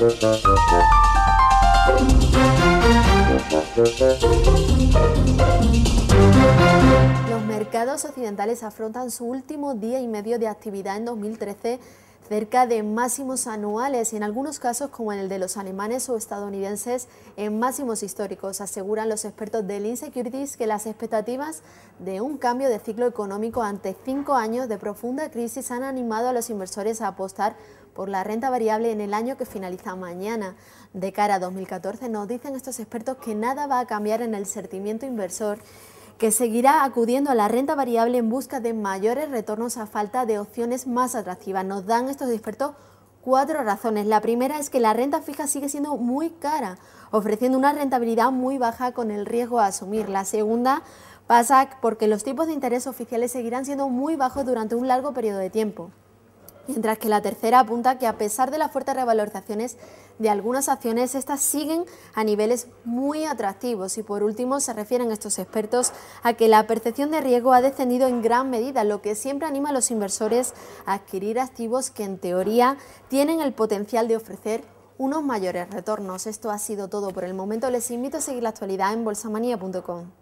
Los mercados occidentales afrontan su último día y medio de actividad en 2013 cerca de máximos anuales y en algunos casos, como en el de los alemanes o estadounidenses, en máximos históricos. Aseguran los expertos de Link Securities que las expectativas de un cambio de ciclo económico ante 5 años de profunda crisis han animado a los inversores a apostar por la renta variable en el año que finaliza mañana. De cara a 2014, nos dicen estos expertos que nada va a cambiar en el sentimiento inversor, que seguirá acudiendo a la renta variable en busca de mayores retornos a falta de opciones más atractivas. Nos dan estos expertos 4 razones. La primera es que la renta fija sigue siendo muy cara, ofreciendo una rentabilidad muy baja con el riesgo a asumir. La segunda pasa porque los tipos de interés oficiales seguirán siendo muy bajos durante un largo periodo de tiempo. Mientras que la tercera apunta que a pesar de las fuertes revalorizaciones de algunas acciones, estas siguen a niveles muy atractivos. Y por último, se refieren estos expertos a que la percepción de riesgo ha descendido en gran medida, lo que siempre anima a los inversores a adquirir activos que en teoría tienen el potencial de ofrecer unos mayores retornos. Esto ha sido todo por el momento. Les invito a seguir la actualidad en bolsamanía.com.